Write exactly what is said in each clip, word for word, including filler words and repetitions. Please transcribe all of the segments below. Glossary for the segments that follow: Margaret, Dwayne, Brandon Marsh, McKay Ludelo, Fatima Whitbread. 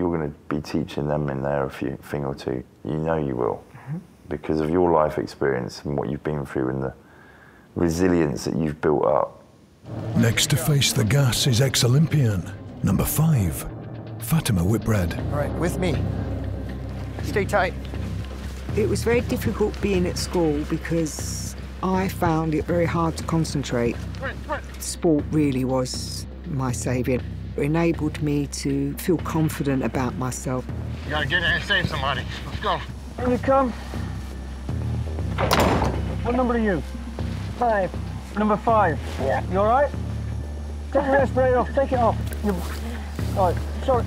you're going to be teaching them in there a few thing or two. You know you will, mm-hmm. because of your life experience and what you've been through and the resilience that you've built up. Next to face the gas is ex-Olympian, number five, Fatima Whitbread. All right, with me. Stay tight. It was very difficult being at school because I found it very hard to concentrate. Sport really was my saviour. It enabled me to feel confident about myself. You gotta get in and save somebody. Let's go. Here you come. What number are you? Five. Number five. Yeah. You all right? Take your respirator off. Take it off. You... All right. Sorry.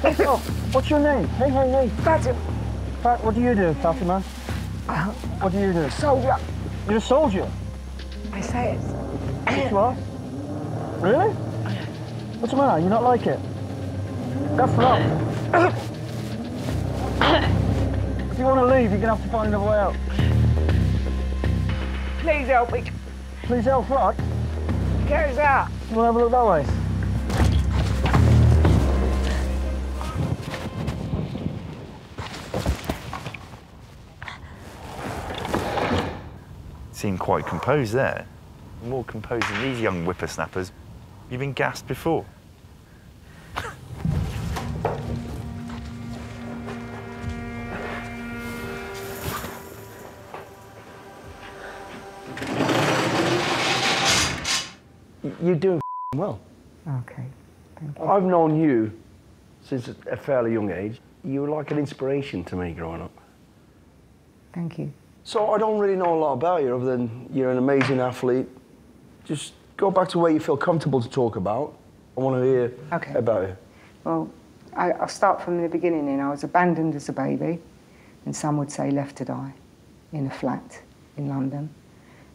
Take it off. What's your name? Hey, hey, hey. Fatima. Fat. What do you do, Fatima? Uh, what do you do? Soldier. You're a soldier. I say it. Yes, you are. Really? What's the matter? You not like it? That's wrong. If you want to leave, you're going to have to find another way out. Please help me. Please help what? Carries out. You want to have a look that way? Seem quite composed there. More composed than these young whippersnappers. You've been gassed before. You're doing well. Okay, thank you. I've known you since a fairly young age. You were like an inspiration to me growing up. Thank you. So I don't really know a lot about you other than you're an amazing athlete. Just go back to where you feel comfortable to talk about. I want to hear okay. about you. Well, I, I'll start from the beginning. You know, I was abandoned as a baby, and some would say left to die, in a flat in London.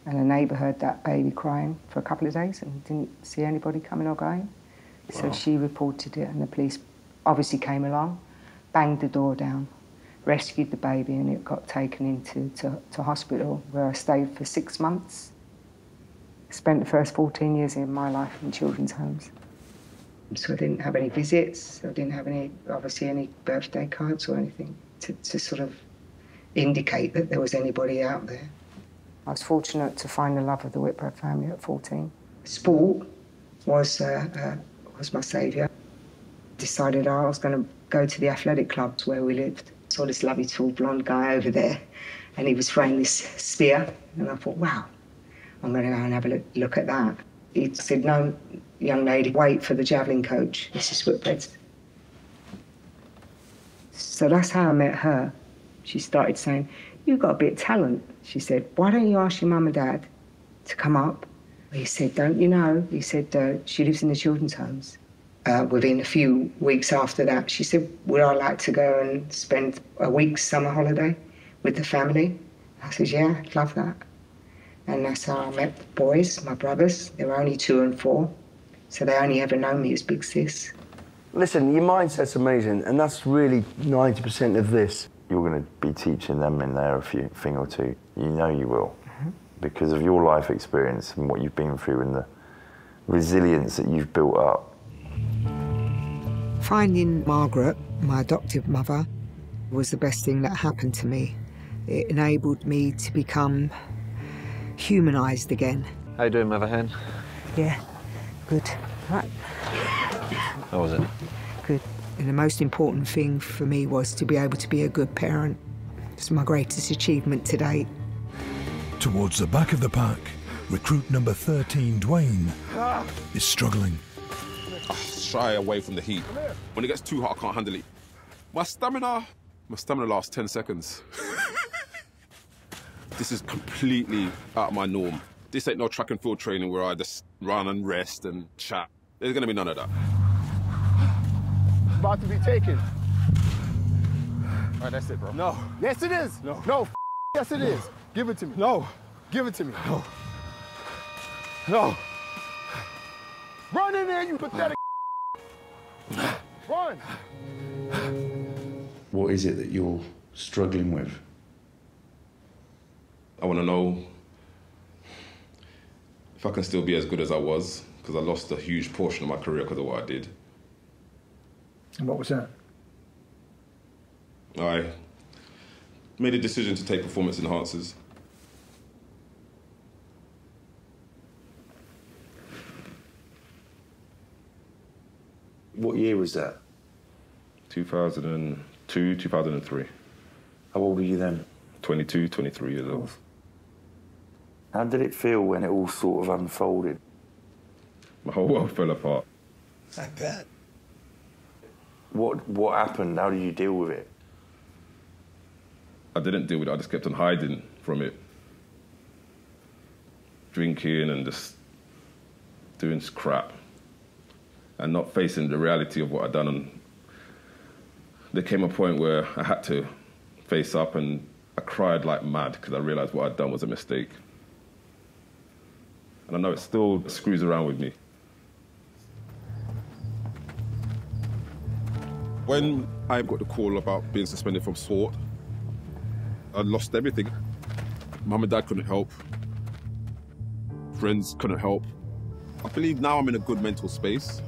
And a neighbour heard that baby crying for a couple of days and didn't see anybody coming or going. Wow. So she reported it, and the police obviously came along, banged the door down, rescued the baby, and it got taken into to, to hospital, where I stayed for six months. Spent the first fourteen years of my life in children's homes. So I didn't have any visits. I didn't have any, obviously, any birthday cards or anything to, to sort of indicate that there was anybody out there. I was fortunate to find the love of the Whitbread family at fourteen. Sport was uh, uh, was my saviour. Decided I was going to go to the athletic clubs where we lived. Saw this lovely tall blonde guy over there, and he was throwing this spear, and I thought, wow, I'm going to go and have a look, look at that. He said, no, young lady, wait for the javelin coach, Missus Whitbread. So that's how I met her. She started saying, you've got a bit of talent. She said, why don't you ask your mum and dad to come up? He said, don't you know? He said, uh, she lives in the children's homes. Uh, within a few weeks after that, she said, would I like to go and spend a week's summer holiday with the family? I said, yeah, I'd love that. And that's how I met the boys, my brothers. They were only two and four, so they only ever know me as Big Sis. Listen, your mindset's amazing, and that's really ninety percent of this. You're going to be teaching them in there a few thing or two. You know you will, mm-hmm. because of your life experience and what you've been through and the resilience that you've built up. Finding Margaret, my adoptive mother, was the best thing that happened to me. It enabled me to become humanised again. How you doing, Mother Hen? Yeah, good. Right. How was it? Good. And the most important thing for me was to be able to be a good parent. It's my greatest achievement to date. Towards the back of the pack, recruit number thirteen, Dwayne, ah. is struggling. I shy away from the heat. When it gets too hot, I can't handle it. My stamina, my stamina lasts ten seconds. This is completely out of my norm. This ain't no track and field training where I just run and rest and chat. There's gonna be none of that. About to be taken. All right, that's it, bro. No. Yes, it is. No. No. Yes, it no. is. Give it to me. No. Give it to me. No. No. Run in there, you pathetic. Run. What is it that you're struggling with? I want to know if I can still be as good as I was, because I lost a huge portion of my career because of what I did. And what was that? I made a decision to take performance enhancers. What year was that? two thousand two, two thousand three. How old were you then? twenty-two, twenty-three years old. How did it feel when it all sort of unfolded? My whole world fell apart. I bet. What, what happened? How did you deal with it? I didn't deal with it. I just kept on hiding from it. Drinking and just doing crap. And not facing the reality of what I'd done. And there came a point where I had to face up, and I cried like mad because I realised what I'd done was a mistake. And I know it still screws around with me. When I got the call about being suspended from sport, I lost everything. Mum and Dad couldn't help. Friends couldn't help. I believe now I'm in a good mental space.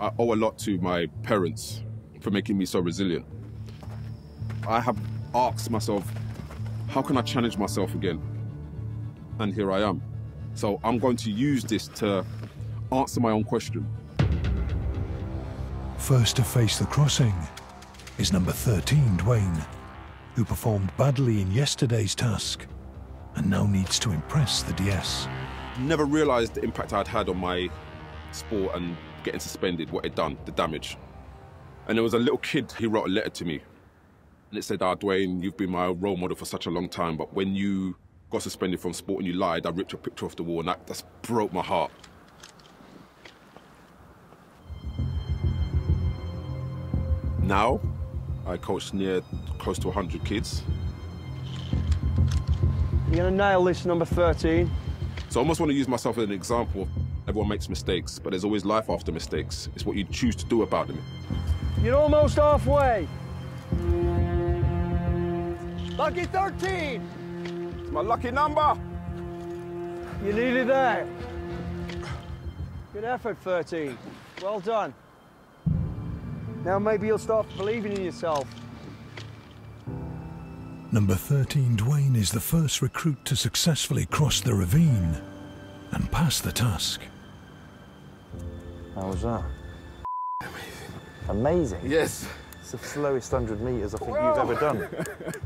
I owe a lot to my parents for making me so resilient. I have asked myself, how can I challenge myself again? And here I am. So I'm going to use this to answer my own question. First to face the crossing is number thirteen, Dwayne, who performed badly in yesterday's task and now needs to impress the D S. Never realised the impact I'd had on my sport and getting suspended, what it done, the damage. And there was a little kid, he wrote a letter to me. And it said, ah, Dwayne, you've been my role model for such a long time, but when you got suspended from sport and you lied, I ripped your picture off the wall, and that just broke my heart. Now, I coach near close to one hundred kids. You're gonna nail this, number thirteen. So I almost want to use myself as an example. Everyone makes mistakes, but there's always life after mistakes. It's what you choose to do about them. You're almost halfway. Lucky thirteen. It's my lucky number. You needed that. Good effort, thirteen. Well done. Now maybe you'll start believing in yourself. Number thirteen, Dwayne, is the first recruit to successfully cross the ravine and pass the task. How was that? Amazing. Amazing? Yes. It's the slowest one hundred metres I think Whoa. You've ever done.